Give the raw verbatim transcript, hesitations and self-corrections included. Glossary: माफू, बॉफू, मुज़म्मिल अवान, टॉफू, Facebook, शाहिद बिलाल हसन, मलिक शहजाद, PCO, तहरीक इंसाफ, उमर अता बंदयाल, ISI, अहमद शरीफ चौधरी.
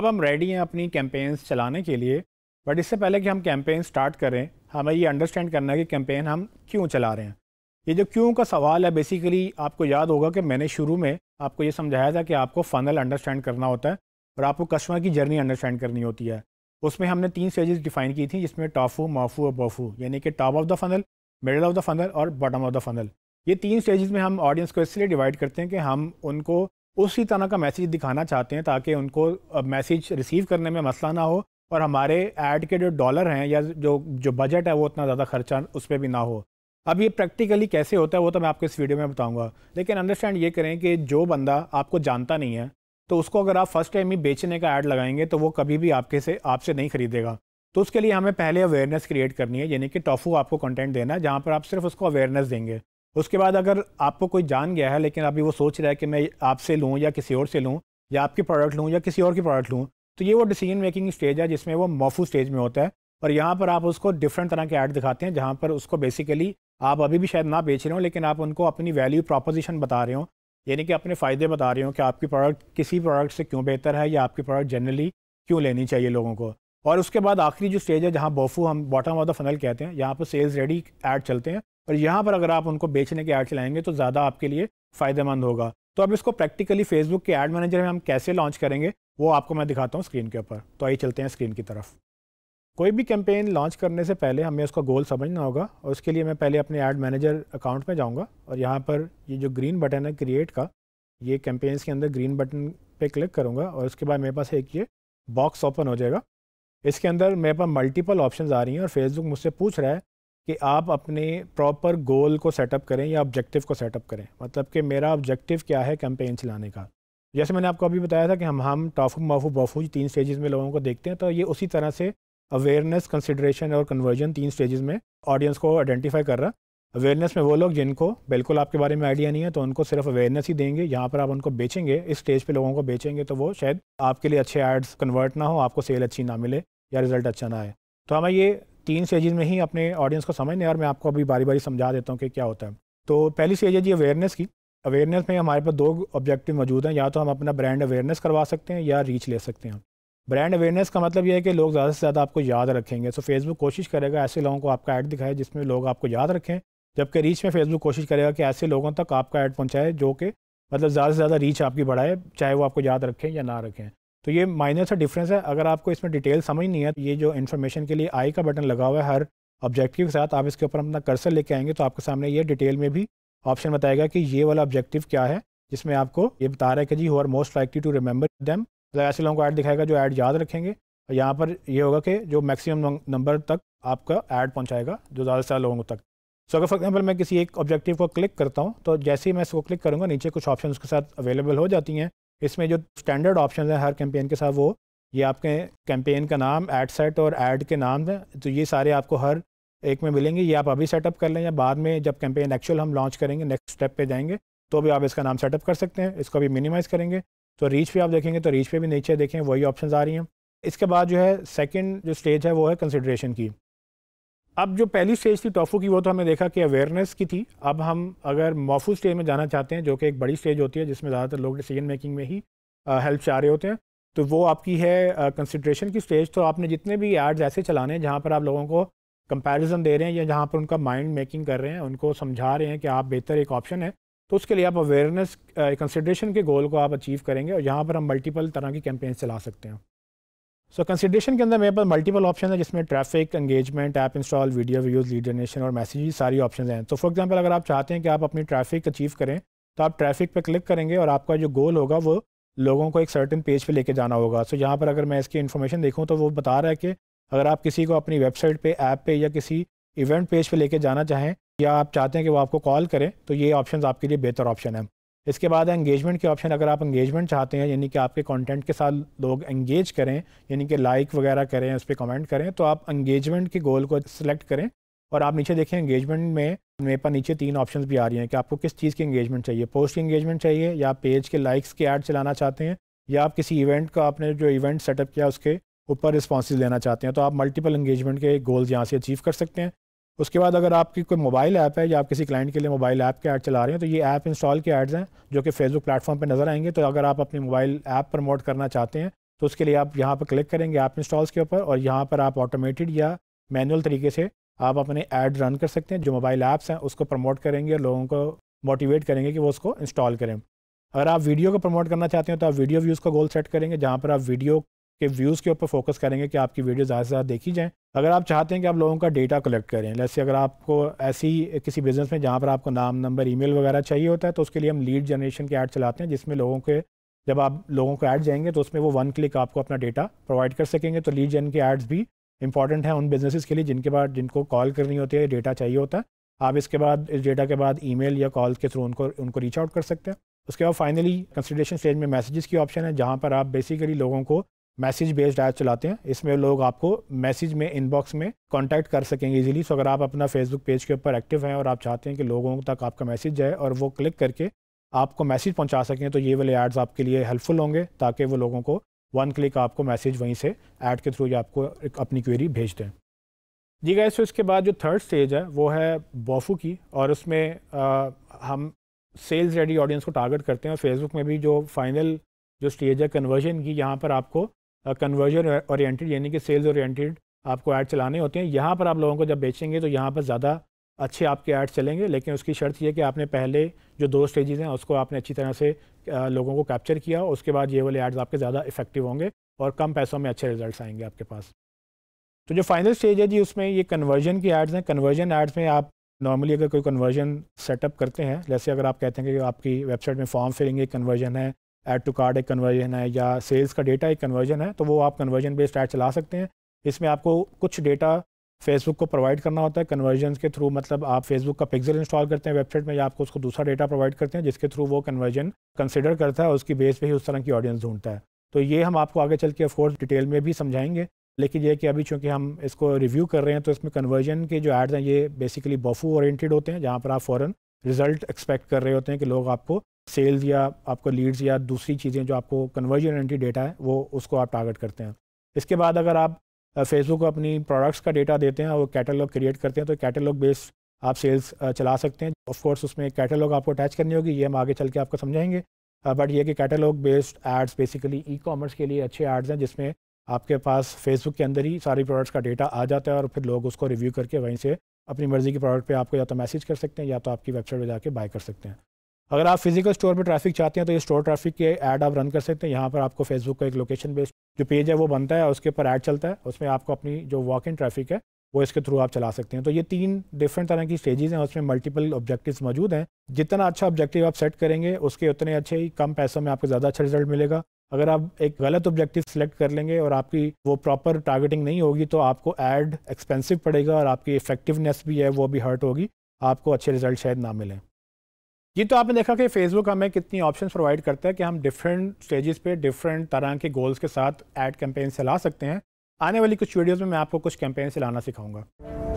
अब हम रेडी हैं अपनी कैंपेन्स चलाने के लिए, बट इससे पहले कि हम कैंपेन स्टार्ट करें हमें ये अंडरस्टैंड करना है कि कैंपेन हम क्यों चला रहे हैं। ये जो क्यों का सवाल है, बेसिकली आपको याद होगा कि मैंने शुरू में आपको ये समझाया था कि आपको फ़नल अंडरस्टैंड करना होता है और आपको कस्टमर की जर्नी अंडरस्टैंड करनी होती है। उसमें हमने तीन स्टेजेस डिफाइन की थी, जिसमें टॉफू, माफू और बॉफू, यानी कि top of the funnel, middle of the funnel और बॉटम ऑफ द फनल। ये तीन स्टेजेस में हम ऑडियंस को इसलिए डिवाइड करते हैं कि हम उनको उसी तरह का मैसेज दिखाना चाहते हैं ताकि उनको मैसेज रिसीव करने में मसला ना हो और हमारे ऐड के जो डॉलर हैं या जो जो बजट है वो उतना ज़्यादा खर्चा उस पर भी ना हो। अब ये प्रैक्टिकली कैसे होता है वो तो मैं आपको इस वीडियो में बताऊंगा, लेकिन अंडरस्टैंड ये करें कि जो बंदा आपको जानता नहीं है तो उसको अगर आप फर्स्ट टाइम ही बेचने का ऐड लगाएंगे तो वो कभी भी आपके से आपसे नहीं खरीदेगा। तो उसके लिए हमें पहले अवेयरनेस क्रिएट करनी है, यानी कि टॉफू आपको कंटेंट देना है जहाँ पर आप सिर्फ उसको अवेयरनेस देंगे। उसके बाद अगर आपको कोई जान गया है लेकिन अभी वो सोच रहा है कि मैं आपसे लूँ या किसी और से लूँ या आपकी प्रोडक्ट लूँ या किसी और की प्रोडक्ट लूँ, तो ये वो डिसीजन मेकिंग स्टेज है जिसमें वो माफू स्टेज में होता है। और यहाँ पर आप उसको डिफरेंट तरह के ऐड दिखाते हैं जहाँ पर उसको बेसिकली आप अभी भी शायद ना बेच रहे हो लेकिन आप उनको अपनी वैल्यू प्रोपोजिशन बता रहे हो, यानी कि अपने फ़ायदे बता रहे हो कि आपकी प्रोडक्ट किसी प्रोडक्ट से क्यों बेहतर है या आपकी प्रोडक्ट जनरली क्यों लेनी चाहिए लोगों को। और उसके बाद आखिरी जो स्टेज है जहाँ बॉफू हम बॉटम ऑफ द फनल कहते हैं, यहाँ पर सेल्स रेडी ऐड चलते हैं और यहाँ पर अगर आप उनको बेचने के ऐड चलाएंगे तो ज़्यादा आपके लिए फ़ायदेमंद होगा। तो अब इसको प्रैक्टिकली फेसबुक के ऐड मैनेजर में हम कैसे लॉन्च करेंगे वो आपको मैं दिखाता हूँ स्क्रीन के ऊपर। तो आइए चलते हैं स्क्रीन की तरफ। कोई भी कैंपेन लॉन्च करने से पहले हमें उसका गोल समझना होगा और उसके लिए मैं पहले अपने ऐड मैनेजर अकाउंट में जाऊँगा और यहाँ पर ये जो ग्रीन बटन है क्रिएट का, ये कैंपेन्स के अंदर ग्रीन बटन पे क्लिक करूँगा और उसके बाद मेरे पास एक ये बॉक्स ओपन हो जाएगा। इसके अंदर मेरे पास मल्टीपल ऑप्शन आ रही हैं और फेसबुक मुझसे पूछ रहा है कि आप अपने प्रॉपर गोल को सेटअप करें या ऑब्जेक्टिव को सेटअप करें, मतलब कि मेरा ऑब्जेक्टिव क्या है कैंपेन चलाने का। जैसे मैंने आपको अभी बताया था कि हम हम टॉफू, माफू, बॉफू तीन स्टेजेस में लोगों को देखते हैं, तो ये उसी तरह से अवेयरनेस, कंसिडरेशन और कन्वर्जन तीन स्टेजेस में ऑडियंस को आइडेंटिफाई कर रहा है। अवेयरनेस में वो लोग जिनको बिल्कुल आपके बारे में आइडिया नहीं है तो उनको सिर्फ अवेयरनेस ही देंगे, यहाँ पर आप उनको बेचेंगे, इस स्टेज पे लोगों को बेचेंगे तो वो शायद आपके लिए अच्छे एड्स कन्वर्ट ना हो, आपको सेल अच्छी ना मिले या रिजल्ट अच्छा ना आए। तो हमें ये तीन स्टेजेस में ही अपने ऑडियंस को समझने, और मैं आपको अभी बारी बारी समझा देता हूँ कि क्या होता है। तो पहली स्टेज है जी अवेयरनेस की। अवेयरनेस में हमारे पास दो ऑब्जेक्टिव मौजूद हैं, या तो हम अपना ब्रांड अवेयरनेस करवा सकते हैं या रीच ले सकते हैं। ब्रांड अवेयरनेस का मतलब यह है कि लोग ज़्यादा से ज़्यादा आपको याद रखेंगे, तो फेसबुक कोशिश करेगा ऐसे लोगों को आपका ऐड दिखाए जिसमें लोग आपको याद रखें, जबकि रीच में फेसबुक कोशिश करेगा कि ऐसे लोगों तक आपका ऐड पहुँचाए जो कि मतलब ज़्यादा से ज़्यादा रीच आपकी बढ़ाए, चाहे वो आपको याद रखें या ना रखें। तो ये माइनर सा डिफरेंस है। अगर आपको इसमें डिटेल समझ नहीं है तो ये जो इन्फॉर्मेशन के लिए आई का बटन लगा हुआ है हर ऑब्जेक्टिव के साथ, आप इसके ऊपर अपना कर्सर लेके आएंगे तो आपके सामने ये डिटेल में भी ऑप्शन बताएगा कि ये वाला ऑब्जेक्टिव क्या है, जिसमें आपको ये बता रहा है कि जी who are most likely to remember them, ऐसे लोगों को ऐड दिखाएगा जो ऐड याद रखेंगे। और यहाँ पर ये होगा कि जो मैक्सिमम नंबर तक आपका ऐड पहुँचाएगा, जो ज़्यादा से ज़्यादा लोगों तक। सो अगर फॉर एग्जाम्पल मैं किसी एक ऑब्जेक्टिव को क्लिक करता हूँ तो जैसे ही मैं इसको क्लिक करूँगा नीचे कुछ ऑप्शन उसके साथ अवेलेबल हो जाती हैं। इसमें जो स्टैंडर्ड ऑप्शन है हर कैंपेन के साथ वो ये आपके कैंपेन का नाम, ऐड सेट और ऐड के नाम हैं, तो ये सारे आपको हर एक में मिलेंगे। ये आप अभी सेटअप कर लें या बाद में जब कैंपेन एक्चुअल हम लॉन्च करेंगे नेक्स्ट स्टेप पे जाएंगे तो भी आप इसका नाम सेटअप कर सकते हैं। इसको भी मिनिमाइज़ करेंगे तो रीच पे आप देखेंगे तो रीच पे भी नीचे देखें वही ऑप्शन आ रही हैं। इसके बाद जो है सेकेंड जो स्टेज है वो है कंसिडरेशन की। अब जो पहली स्टेज थी टॉफू की वो तो हमने देखा कि अवेयरनेस की थी। अब हम अगर माफू स्टेज में जाना चाहते हैं जो कि एक बड़ी स्टेज होती है जिसमें ज़्यादातर लोग डिसीजन मेकिंग में ही हेल्प चाह रहे होते हैं, तो वो आपकी है कंसिडरेशन की स्टेज। तो आपने जितने भी एड्स ऐसे चलाने हैं जहाँ पर आप लोगों को कंपैरिजन दे रहे हैं या जहाँ पर उनका माइंड मेकिंग कर रहे हैं, उनको समझा रहे हैं कि आप बेहतर एक ऑप्शन है, तो उसके लिए आप अवेयरनेस कंसिडरेशन के गोल को आप अचीव करेंगे और यहाँ पर हम मल्टीपल तरह की कैंपेन्स चला सकते हैं। सो कंसिडरेशन के अंदर मेरे पास मल्टीपल ऑप्शन है जिसमें traffic, engagement, app install, video views, lead generation और मैसेज सारी ऑप्शन हैं। तो फॉर एग्जांपल अगर आप चाहते हैं कि आप अपनी ट्रैफिक अचीव करें तो आप ट्रैफिक पर क्लिक करेंगे और आपका जो गोल होगा वो लोगों को एक सर्टेन पेज पे लेके जाना होगा। सो so, यहाँ पर अगर मैं इसकी इन्फॉर्मेशन देखूँ तो वो बता रहा है कि अगर आप किसी को अपनी वेबसाइट पर, ऐप पे या किसी इवेंट पेज पर लेके जाना चाहें या आप चाहते हैं कि वो आपको कॉल करें तो ये ऑप्शन आपके लिए बेहतर ऑप्शन है। इसके बाद एंगेजमेंट के ऑप्शन, अगर आप एंगेजमेंट चाहते हैं यानी कि आपके कंटेंट के साथ लोग एंगेज करें यानी कि लाइक वगैरह करें, उस पर कमेंट करें, तो आप एंगेजमेंट के गोल को सिलेक्ट करें। और आप नीचे देखें एंगेजमेंट में मेरे पास नीचे तीन ऑप्शंस भी आ रही हैं कि आपको किस चीज़ की एंगेजमेंट चाहिए, पोस्ट की एंगेजमेंट चाहिए या पेज के लाइक्स के ऐड चलाना चाहते हैं या आप किसी इवेंट का आपने जो इवेंट सेटअप किया उसके ऊपर रिस्पॉन्सेज लेना चाहते हैं। तो आप मल्टीपल एंगेजमेंट के गोल्स यहाँ से अचीव कर सकते हैं। उसके बाद अगर आपकी कोई मोबाइल ऐप है या आप किसी क्लाइंट के लिए मोबाइल ऐप के ऐड चला रहे हैं तो ये ऐप इंस्टॉल के ऐड्स हैं जो कि फेसबुक प्लेटफॉर्म पर नज़र आएंगे। तो अगर आप अपने मोबाइल ऐप प्रमोट करना चाहते हैं तो उसके लिए आप यहाँ पर क्लिक करेंगे ऐप इंस्टॉल्स के ऊपर, और यहाँ पर आप ऑटोमेटेड या मैनुअल तरीके से आप अपने ऐड रन कर सकते हैं। जो मोबाइल ऐप्स हैं उसको प्रमोट करेंगे और लोगों को मोटिवेट करेंगे कि वो उसको इंस्टॉल करें। अगर आप वीडियो को प्रमोट करना चाहते हैं तो आप वीडियो व्यूज़ का गोल सेट करेंगे, जहाँ पर आप वीडियो के व्यूज़ के ऊपर फोकस करेंगे कि आपकी वीडियो ज़्यादा से ज़्यादा देखी जाए। अगर आप चाहते हैं कि आप लोगों का डेटा कलेक्ट करें, जैसे अगर आपको ऐसी किसी बिज़नेस में जहाँ पर आपको नाम, नंबर, ईमेल वगैरह चाहिए होता है, तो उसके लिए हम लीड जनरेशन के ऐड चलाते हैं, जिसमें लोगों के जब आप लोगों को ऐड जाएंगे तो उसमें वो वन क्लिक आपको अपना डेटा प्रोवाइड कर सकेंगे। तो लीड जन के ऐड्स भी इंपॉर्टेंट हैं उन बिज़नेसेस के लिए जिनके बाद जिनको कॉल करनी होती है, डेटा चाहिए होता है। आप इसके बाद इस डेटा के बाद ईमेल या कॉल के थ्रू उनको उनको रीच आउट कर सकते हैं। उसके बाद फाइनली कंसिडरेशन स्टेज में मैसेजेस की ऑप्शन है, जहाँ पर आप बेसिकली लोगों को मैसेज बेस्ड ऐड चलाते हैं। इसमें लोग आपको मैसेज में, इनबॉक्स में कॉन्टैक्ट कर सकेंगे इजीली। सो अगर आप अपना फेसबुक पेज के ऊपर एक्टिव हैं और आप चाहते हैं कि लोगों तक आपका मैसेज जाए और वो क्लिक करके आपको मैसेज पहुंचा सकें, तो ये वाले ऐड्स आपके लिए हेल्पफुल होंगे, ताकि वो लोगों को वन क्लिक आपको मैसेज वहीं से ऐड के थ्रू आपको अपनी क्वेरी भेज दें। जी गाइस, तो इसके बाद जो थर्ड स्टेज है वो है बोफू की, और उसमें आ, हम सेल्स रेडी ऑडियंस को टारगेट करते हैं। और फेसबुक में भी जो फाइनल जो स्टेज है कन्वर्जन की, यहाँ पर आपको कन्वर्जन ओरिएंटेड यानी कि सेल्स ओरिएंटेड आपको ऐड चलाने होते हैं। यहाँ पर आप लोगों को जब बेचेंगे तो यहाँ पर ज़्यादा अच्छे आपके ऐड चलेंगे, लेकिन उसकी शर्त यह है कि आपने पहले जो दो स्टेजेस हैं उसको आपने अच्छी तरह से लोगों को कैप्चर किया, उसके बाद ये वाले ऐड्स आपके ज़्यादा इफेक्टिव होंगे और कम पैसों में अच्छे रिजल्ट्स आएंगे आपके पास। तो जो फाइनल स्टेज है जी, उसमें ये कन्वर्जन के ऐड्स हैं। कन्वर्जन ऐड्स में आप नॉर्मली अगर कोई कन्वर्जन सेटअप करते हैं, जैसे अगर आप कहते हैं कि आपकी वेबसाइट में फॉर्म फिलिंग एक कन्वर्जन है, ऐड टू कार्ड एक कन्वर्जन है, या सेल्स का डेटा एक कन्वर्जन है, तो वो आप कन्वर्जन बेस्ड ऐड चला सकते हैं। इसमें आपको कुछ डेटा फेसबुक को प्रोवाइड करना होता है कन्वर्जन के थ्रू, मतलब आप फेसबुक का पिक्सल इंस्टॉल करते हैं वेबसाइट में या आपको उसको दूसरा डेटा प्रोवाइड करते हैं, जिसके थ्रू वो कन्वर्जन कंसिडर करता है और उसकी बेस पे ही उस तरह की ऑडियंस ढूंढता है। तो ये हम आपको आगे चल के ऑफकोर्स डिटेल में भी समझाएंगे, लेकिन ये कि अभी चूँकि हम इसको रिव्यू कर रहे हैं तो इसमें कन्वर्जन के जो ऐड्स हैं ये बेसिकली बोफू ओरिएंटेड होते हैं, जहाँ पर आप फ़ौरन रिजल्ट एक्सपेक्ट कर रहे होते हैं कि लोग आपको सेल्स या आपको लीड्स या दूसरी चीज़ें जो आपको कन्वर्जन ओरिएंटेड डेटा है वो उसको आप टारगेट करते हैं। इसके बाद अगर आप फेसबुक को अपनी प्रोडक्ट्स का डेटा देते हैं और कैटलॉग क्रिएट करते हैं, तो कैटलॉग बेस्ड आप सेल्स चला सकते हैं। ऑफ कोर्स उसमें कैटलॉग आपको अटैच करनी होगी, ये हम आगे चल के आपको समझाएंगे। बट ये कि catalogue based ads basically e commerce के लिए अच्छे एड्स हैं, जिसमें आपके पास फेसबुक के अंदर ही सारी प्रोडक्ट्स का डेटा आ जाता है और फिर लोग उसको रिव्यू करके वहीं से अपनी मर्जी के प्रोडक्ट पे आपको या तो मैसेज कर सकते हैं या तो आपकी वेबसाइट पर जाके बाय कर सकते हैं। अगर आप फिजिकल स्टोर पे ट्रैफिक चाहते हैं तो ये स्टोर ट्रैफिक के ऐड आप रन कर सकते हैं। यहाँ पर आपको फेसबुक का एक लोकेशन बेस्ड जो पेज है वो बनता है, उसके ऊपर ऐड चलता है, उसमें आपको अपनी जो वॉक इन ट्रैफिक है वो इसके थ्रू आप चला सकते हैं। तो ये तीन डिफरेंट तरह की स्टेजेस हैं, उसमें मल्टीपल ऑब्जेक्टिव्स मौजूद हैं। जितना अच्छा ऑब्जेक्टिव आप सेट करेंगे उसके उतने अच्छे ही कम पैसों में आपको ज़्यादा अच्छा रिजल्ट मिलेगा। अगर आप एक गलत ऑब्जेक्टिव सेलेक्ट कर लेंगे और आपकी वो प्रॉपर टारगेटिंग नहीं होगी तो आपको ऐड एक्सपेंसिव पड़ेगा और आपकी इफेक्टिवनेस भी है वो भी हर्ट होगी, आपको अच्छे रिजल्ट शायद ना मिलें। जी, तो आपने देखा कि फेसबुक हमें कितनी ऑप्शंस प्रोवाइड करता है कि हम डिफरेंट स्टेजेस पे डिफरेंट तरह के गोल्स के साथ ऐड कैंपेन चला सकते हैं। आने वाली कुछ वीडियोस में मैं आपको कुछ कैंपेन चलाना सिखाऊंगा।